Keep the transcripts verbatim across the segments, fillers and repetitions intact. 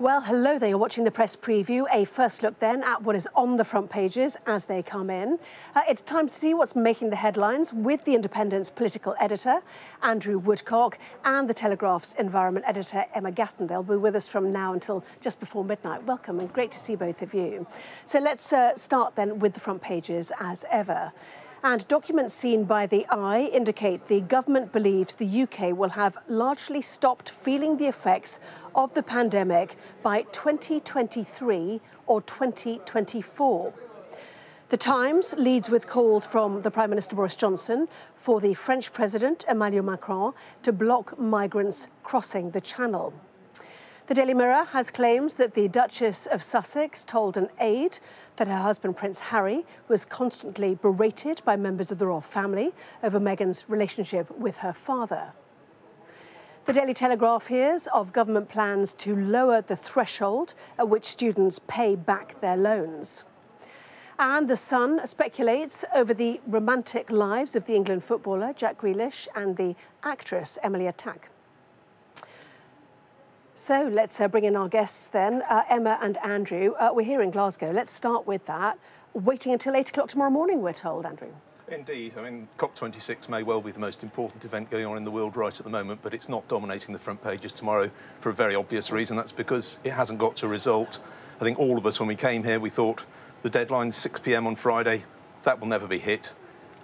Well, hello there. You're watching the Press Preview. A first look then at what is on the front pages as they come in. Uh, it's time to see what's making the headlines with The Independent's political editor, Andrew Woodcock, and The Telegraph's environment editor, Emma Gatten. They'll be with us from now until just before midnight. Welcome and great to see both of you. So let's uh, start then with the front pages as ever. And documents seen by the eye indicate the government believes the U K will have largely stopped feeling the effects of the pandemic by twenty twenty-three or twenty twenty-four. The Times leads with calls from the Prime Minister Boris Johnson for the French President Emmanuel Macron to block migrants crossing the Channel. The Daily Mirror has claims that the Duchess of Sussex told an aide that her husband, Prince Harry, was constantly berated by members of the royal family over Meghan's relationship with her father. The Daily Telegraph hears of government plans to lower the threshold at which students pay back their loans. And The Sun speculates over the romantic lives of the England footballer, Jack Grealish, and the actress, Emily Atack. So let's uh, bring in our guests then, uh, Emma and Andrew. Uh, we're here in Glasgow. Let's start with that. Waiting until eight o'clock tomorrow morning, we're told, Andrew. Indeed. I mean, COP twenty-six may well be the most important event going on in the world right at the moment, but it's not dominating the front pages tomorrow for a very obvious reason. That's because it hasn't got to a result. I think all of us, when we came here, we thought the deadline's six p m on Friday. That will never be hit.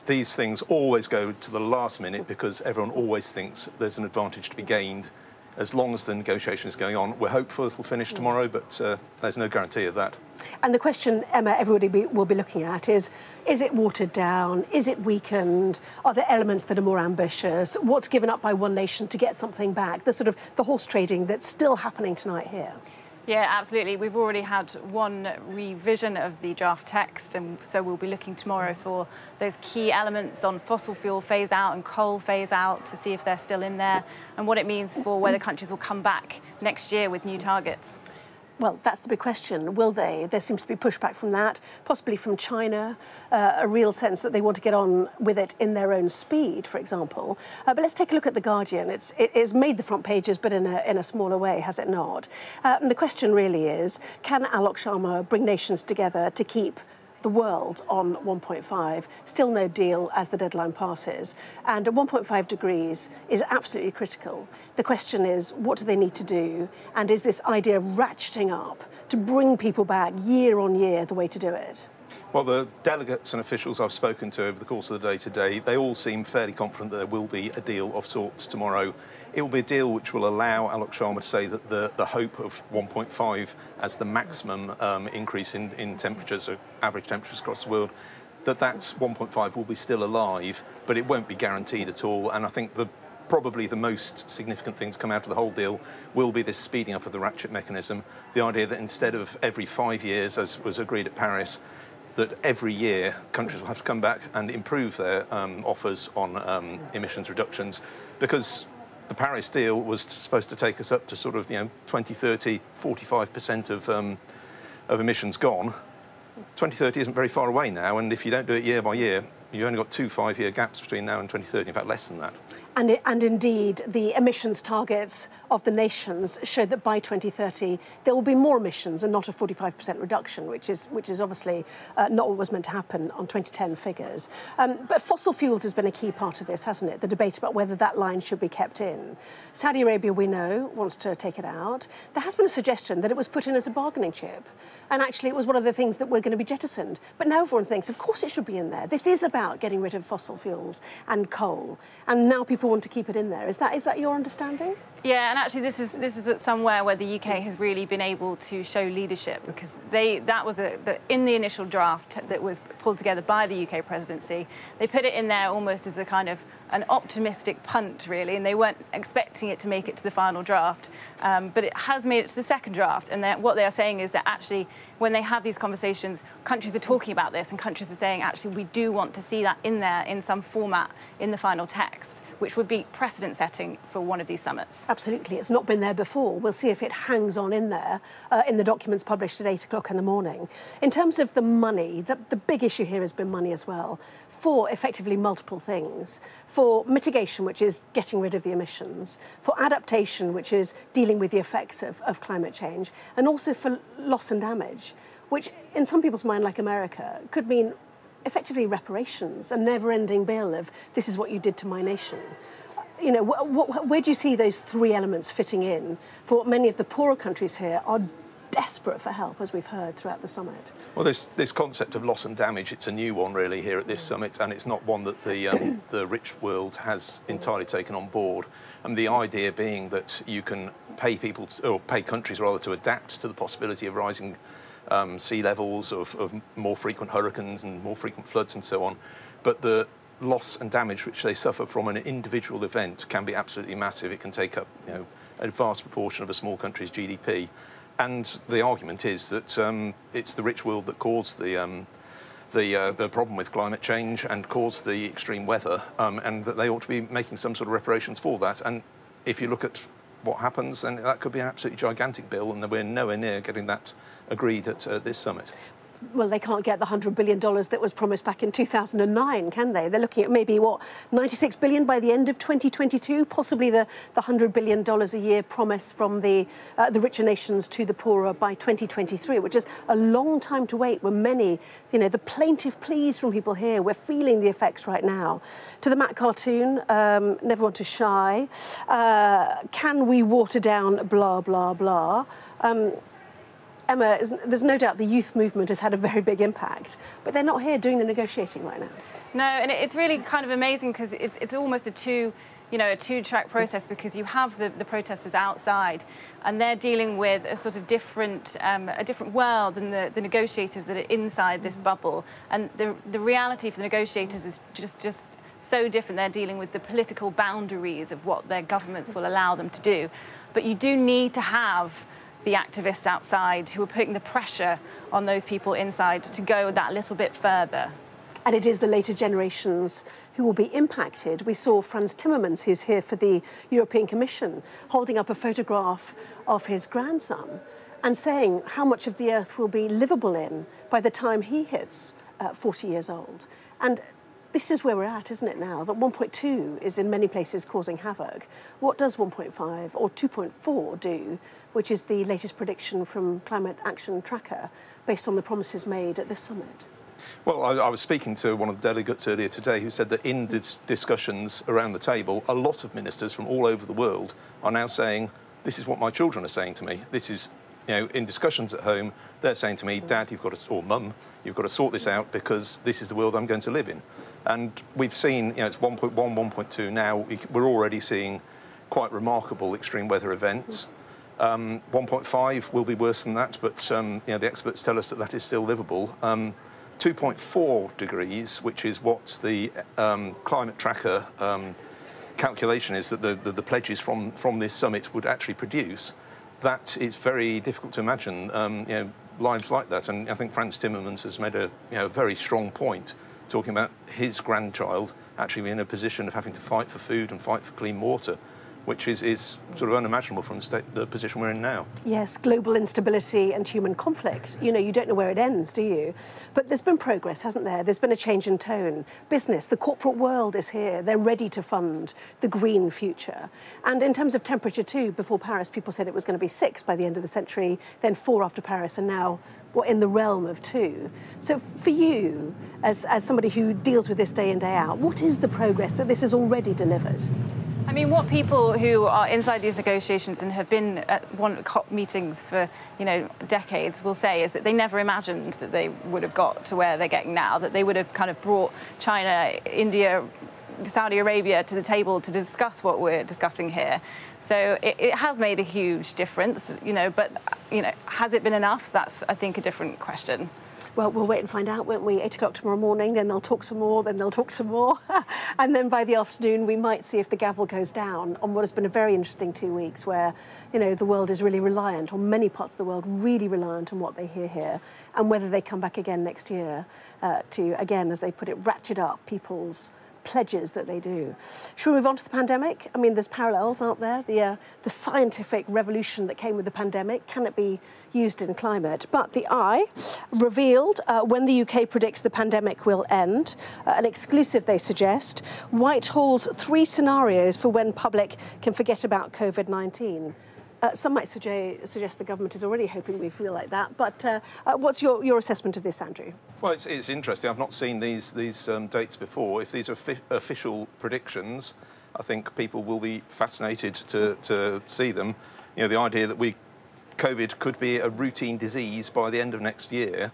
These things always go to the last minute because everyone always thinks there's an advantage to be gained as long as the negotiation is going on. We're hopeful it'll finish tomorrow, but uh, there's no guarantee of that. And the question, Emma, everybody be, will be looking at is, is it watered down? Is it weakened? Are there elements that are more ambitious? What's given up by one nation to get something back? The sort of the horse trading that's still happening tonight here. Yeah, absolutely. We've already had one revision of the draft text, and so we'll be looking tomorrow for those key elements on fossil fuel phase out and coal phase out to see if they're still in there and what it means for whether countries will come back next year with new targets. Well, that's the big question. Will they? There seems to be pushback from that, possibly from China, uh, a real sense that they want to get on with it in their own speed, for example. Uh, but let's take a look at The Guardian. It's, it, it's made the front pages, but in a, in a smaller way, has it not? Uh, and the question really is, can Alok Sharma bring nations together to keep the world on one point five, still no deal as the deadline passes. And one point five degrees is absolutely critical. The question is, what do they need to do? And is this idea of ratcheting up to bring people back year on year the way to do it? Well, the delegates and officials I've spoken to over the course of the day today, they all seem fairly confident that there will be a deal of sorts tomorrow. It will be a deal which will allow Alok Sharma to say that the, the hope of one point five as the maximum um, increase in, in temperatures, so average temperatures across the world, that that's one point five will be still alive, but it won't be guaranteed at all. And I think the probably the most significant thing to come out of the whole deal will be this speeding up of the ratchet mechanism, the idea that instead of every five years, as was agreed at Paris, that every year countries will have to come back and improve their um, offers on um, emissions reductions, because the Paris deal was supposed to take us up to sort of, you know, twenty thirty, forty-five percent of, um, of emissions gone. twenty thirty isn't very far away now, and if you don't do it year by year, you've only got two five-year gaps between now and twenty thirty, in fact, less than that. And, it, and indeed, the emissions targets of the nations show that by twenty thirty, there will be more emissions and not a forty-five percent reduction, which is, which is obviously uh, not what was meant to happen on twenty ten figures. Um, but fossil fuels has been a key part of this, hasn't it? The debate about whether that line should be kept in. Saudi Arabia, we know, wants to take it out. There has been a suggestion that it was put in as a bargaining chip, and actually it was one of the things that were going to be jettisoned. But now everyone thinks, of course it should be in there. This is about getting rid of fossil fuels and coal, and now people want to keep it in there. Is that is that your understanding? Yeah, and actually this is this is somewhere where the U K has really been able to show leadership, because they that was a the, in the initial draft that was pulled together by the U K presidency, they put it in there almost as a kind of an optimistic punt, really, and they weren't expecting it to make it to the final draft, um, but it has made it to the second draft. And what they are saying is that actually when they have these conversations, countries are talking about this, and countries are saying actually we do want to see that in there in some format in the final text, which would be precedent setting for one of these summits. Absolutely. It's not been there before. We'll see if it hangs on in there uh, in the documents published at eight o'clock in the morning. In terms of the money, the, the big issue here has been money as well. for effectively multiple things, for mitigation, which is getting rid of the emissions, for adaptation, which is dealing with the effects of, of climate change, and also for loss and damage, which in some people's mind, like America, could mean effectively reparations, a never-ending bill of this is what you did to my nation. You know, wh wh where do you see those three elements fitting in for what many of the poorer countries here are desperate for help, as we've heard throughout the summit? Well, this, this concept of loss and damage, it's a new one, really, here at this summit, and it's not one that the, um, the rich world has entirely taken on board. And the idea being that you can pay people, to, or pay countries, rather, to adapt to the possibility of rising um, sea levels, of, of more frequent hurricanes and more frequent floods and so on. But the loss and damage which they suffer from an individual event can be absolutely massive. It can take up, you know, a vast proportion of a small country's G D P. And the argument is that um, it's the rich world that caused the, um, the, uh, the problem with climate change and caused the extreme weather, um, and that they ought to be making some sort of reparations for that. And if you look at what happens, then that could be an absolutely gigantic bill, and we're nowhere near getting that agreed at uh, this summit. Well, they can't get the one hundred billion dollars that was promised back in two thousand nine, can they? They're looking at maybe, what, ninety-six billion dollars by the end of twenty twenty-two, possibly the, the one hundred billion dollars a year promise from the, uh, the richer nations to the poorer by twenty twenty-three, which is a long time to wait, where many, you know, the plaintive pleas from people here, we're feeling the effects right now. To the Matt cartoon, um, never want to shy, uh, can we water down blah, blah, blah? Um, Emma, there's no doubt the youth movement has had a very big impact, but they're not here doing the negotiating right now. No, and it's really kind of amazing because it's, it's almost a two, you know, a two-track process, because you have the, the protesters outside, and they're dealing with a sort of different, um, a different world than the, the negotiators that are inside this bubble. And the, the reality for the negotiators is just, just so different. They're dealing with the political boundaries of what their governments will allow them to do. But you do need to have the activists outside who are putting the pressure on those people inside to go that little bit further. And it is the later generations who will be impacted. We saw Frans Timmermans, who's here for the European Commission, holding up a photograph of his grandson and saying how much of the earth will be livable in by the time he hits uh, forty years old. And this is where we're at, isn't it, now? That one point two is in many places causing havoc. What does one point five or two point four do, which is the latest prediction from Climate Action Tracker, based on the promises made at this summit? Well, I, I was speaking to one of the delegates earlier today who said that in dis discussions around the table, a lot of ministers from all over the world are now saying, this is what my children are saying to me. This is, you know, in discussions at home, they're saying to me, Dad, you've got to, or Mum, you've got to sort this out, because this is the world I'm going to live in. And we've seen, you know, it's one point one, one point two now. We're already seeing quite remarkable extreme weather events. Um, one point five will be worse than that, but um, you know, the experts tell us that that is still livable. Um, two point four degrees, which is what the um, climate tracker um, calculation is that the, the, the pledges from, from this summit would actually produce, that it's very difficult to imagine um, you know, lives like that. And I think Frans Timmermans has made a, you know, very strong point, talking about his grandchild actually being in a position of having to fight for food and fight for clean water, which is, is sort of unimaginable from the, state, the position we're in now. Yes, global instability and human conflict. You know, you don't know where it ends, do you? But there's been progress, hasn't there? There's been a change in tone. Business, the corporate world is here. They're ready to fund the green future. And in terms of temperature too, before Paris, people said it was going to be six by the end of the century, then four after Paris, and now we're in the realm of two. So for you, as, as somebody who deals with this day in, day out, what is the progress that this has already delivered? I mean, what people who are inside these negotiations and have been at one COP meetings for, you know, decades will say is that they never imagined that they would have got to where they're getting now, that they would have kind of brought China, India, Saudi Arabia to the table to discuss what we're discussing here. So it, it has made a huge difference, you know, but, you know, has it been enough? That's, I think, a different question. Well, we'll wait and find out, won't we? Eight o'clock tomorrow morning, then they'll talk some more, then they'll talk some more. And then by the afternoon, we might see if the gavel goes down on what has been a very interesting two weeks where, you know, the world is really reliant, or many parts of the world really reliant on what they hear here, and whether they come back again next year uh, to, again, as they put it, ratchet up people's pledges that they do. Should we move on to the pandemic? I mean, there's parallels, aren't there? The, uh, the scientific revolution that came with the pandemic, can it be used in climate? But the Eye revealed uh, when the U K predicts the pandemic will end, uh, an exclusive they suggest, Whitehall's three scenarios for when public can forget about COVID nineteen. Uh, some might suggest the government is already hoping we feel like that, but uh, uh, what's your, your assessment of this, Andrew? Well, it's, it's interesting. I've not seen these, these um, dates before. If these are official predictions, I think people will be fascinated to, to see them. You know, the idea that we, COVID could be a routine disease by the end of next year,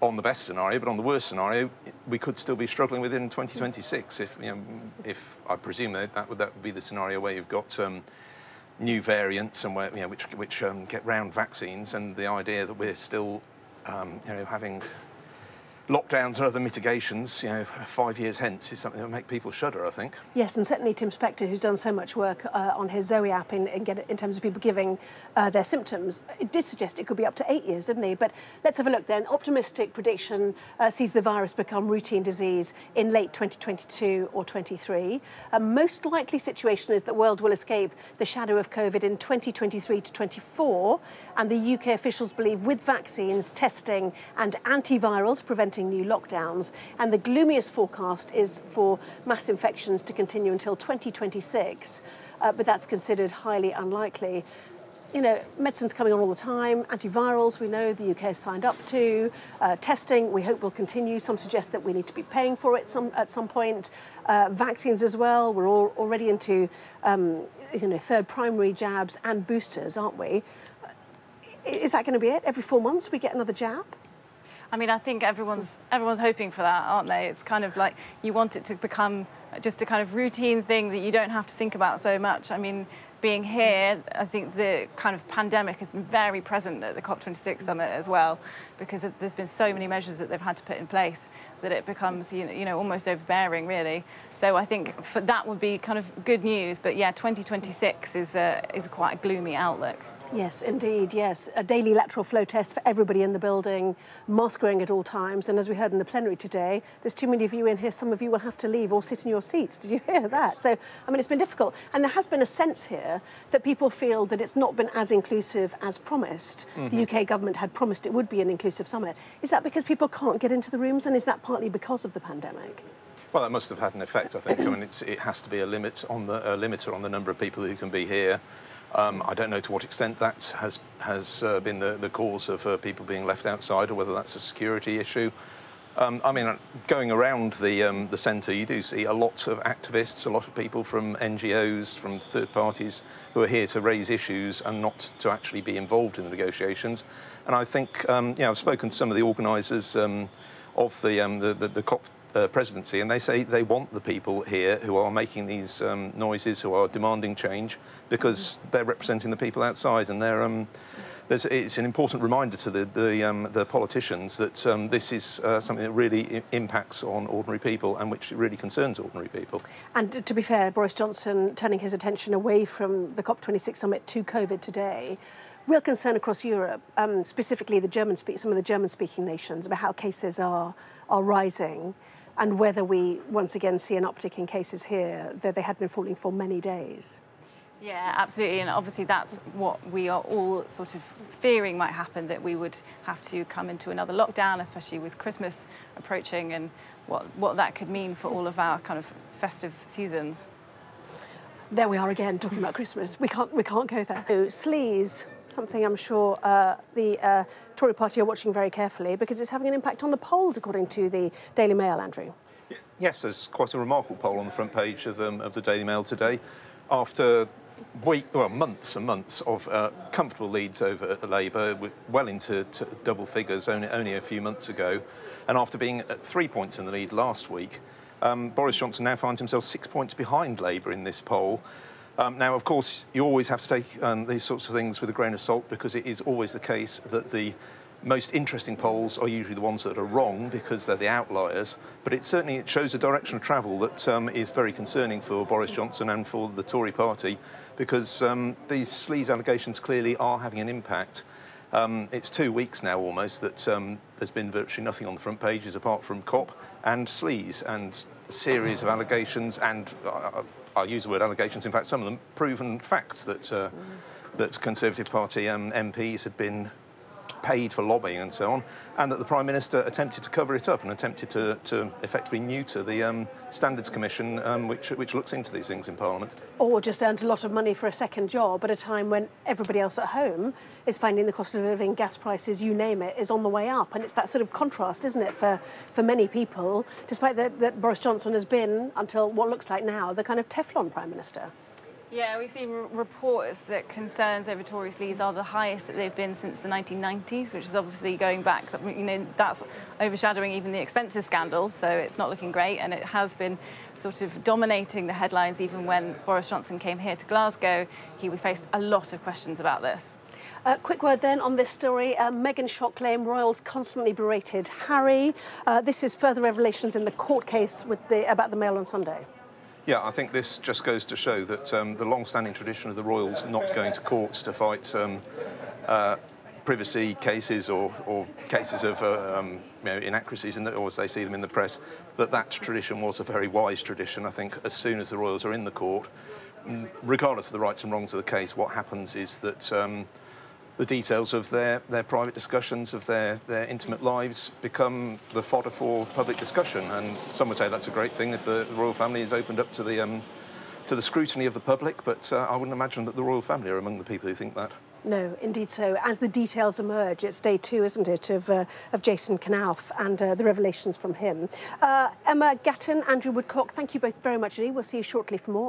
on the best scenario, but on the worst scenario, we could still be struggling with it in twenty twenty-six. If, you know, if I presume that, that would that would be the scenario where you've got Um, new variants and where, you know, which, which um, get round vaccines, and the idea that we're still um, you know, having lockdowns and other mitigations, you know, five years hence is something that will make people shudder, I think. Yes, and certainly Tim Spector, who's done so much work uh, on his Zoe app in, in, get, in terms of people giving uh, their symptoms, it did suggest it could be up to eight years, didn't he? But let's have a look then. Optimistic prediction uh, sees the virus become routine disease in late twenty twenty-two or twenty-three. A most likely situation is that the world will escape the shadow of COVID in twenty twenty-three to twenty-four, and the U K officials believe with vaccines, testing and antivirals prevent new lockdowns, and the gloomiest forecast is for mass infections to continue until twenty twenty-six, uh, but that's considered highly unlikely. You know, medicine's coming on all the time, antivirals we know the U K has signed up to, uh, testing we hope will continue, some suggest that we need to be paying for it some, at some point, uh, vaccines as well, we're all already into um, you know, third primary jabs and boosters, aren't we? Is that going to be it? Every four months we get another jab? I mean, I think everyone's everyone's hoping for that, aren't they? It's kind of like you want it to become just a kind of routine thing that you don't have to think about so much. I mean, being here, I think the kind of pandemic has been very present at the COP twenty-six summit as well, because there's been so many measures that they've had to put in place that it becomes, you know, you know almost overbearing, really. So I think for that would be kind of good news. But yeah, twenty twenty-six is a, is quite a gloomy outlook. Yes, indeed, yes. A daily lateral flow test for everybody in the building, mask wearing at all times, and as we heard in the plenary today, there's too many of you in here, some of you will have to leave or sit in your seats. Did you hear that? Yes. So, I mean, it's been difficult. And there has been a sense here that people feel that it's not been as inclusive as promised. Mm-hmm. The U K government had promised it would be an inclusive summit. Is that because people can't get into the rooms, and is that partly because of the pandemic? Well, that must have had an effect, I think. I mean, it's, it has to be a limit on the, a limiter on the number of people who can be here. Um, I don't know to what extent that has, has uh, been the, the cause of uh, people being left outside, or whether that's a security issue. Um, I mean, going around the, um, the centre, you do see a lot of activists, a lot of people from N G Os, from third parties, who are here to raise issues and not to actually be involved in the negotiations. And I think, um, you know, I've spoken to some of the organisers um, of the, um, the, the, the COP uh, presidency, and they say they want the people here who are making these um, noises, who are demanding change, because they're representing the people outside, and they're, um, there's, it's an important reminder to the, the, um, the politicians that um, this is uh, something that really i- impacts on ordinary people, and which really concerns ordinary people. And to be fair, Boris Johnson turning his attention away from the COP twenty-six summit to COVID today. Real concern across Europe, um, specifically the German speak, some of the German-speaking nations, about how cases are, are rising, and whether we once again see an uptick in cases here, though they had been falling for many days. Yeah, absolutely, and obviously that's what we are all sort of fearing might happen, that we would have to come into another lockdown, especially with Christmas approaching, and what, what that could mean for all of our kind of festive seasons. There we are again, talking about Christmas. We can't, we can't go there. So, sleaze, something I'm sure uh, the uh, Tory party are watching very carefully, because it's having an impact on the polls, according to the Daily Mail, Andrew. Yes, there's quite a remarkable poll on the front page of, um, of the Daily Mail today. After Week, well, months and months of uh, comfortable leads over Labour, well into t double figures only, only a few months ago, and after being at three points in the lead last week, um, Boris Johnson now finds himself six points behind Labour in this poll. Um, now, of course, you always have to take um, these sorts of things with a grain of salt, because it is always the case that the most interesting polls are usually the ones that are wrong, because they're the outliers, but it certainly it shows a direction of travel that um, is very concerning for Boris Johnson and for the Tory party, because um, these sleaze allegations clearly are having an impact. Um, it's two weeks now almost that um, there's been virtually nothing on the front pages apart from COP and sleaze, and series of allegations and, uh, I'll use the word allegations, in fact, some of them proven facts that, uh, that Conservative Party um, M Ps had been paid for lobbying and so on, and that the Prime Minister attempted to cover it up and attempted to, to effectively neuter the um, Standards Commission, um, which, which looks into these things in Parliament. Or just earned a lot of money for a second job at a time when everybody else at home is finding the cost of living, gas prices, you name it, is on the way up. And it's that sort of contrast, isn't it, for, for many people, despite that, that Boris Johnson has been, until what looks like now, the kind of Teflon Prime Minister. Yeah, we've seen reports that concerns over Tories' leads are the highest that they've been since the nineteen nineties, which is obviously going back. You know, that's overshadowing even the expenses scandal, so it's not looking great, and it has been sort of dominating the headlines. Even when Boris Johnson came here to Glasgow, he faced a lot of questions about this. Uh, quick word then on this story. Uh, Meghan shock claim, royals constantly berated Harry. Uh, this is further revelations in the court case with the, about the Mail on Sunday. Yeah, I think this just goes to show that um, the long-standing tradition of the royals not going to court to fight um, uh, privacy cases or, or cases of uh, um, you know, inaccuracies, in the, or as they see them in the press, that that tradition was a very wise tradition. I think as soon as the royals are in the court, regardless of the rights and wrongs of the case, what happens is that um, the details of their, their private discussions, of their, their intimate lives, become the fodder for public discussion. And some would say that's a great thing if the royal family is opened up to the, um, to the scrutiny of the public, but uh, I wouldn't imagine that the royal family are among the people who think that. No, indeed so. As the details emerge, it's day two, isn't it, of, uh, of Jason Knauf and uh, the revelations from him. Uh, Emma Gatten, Andrew Woodcock, thank you both very much indeed. We'll see you shortly for more.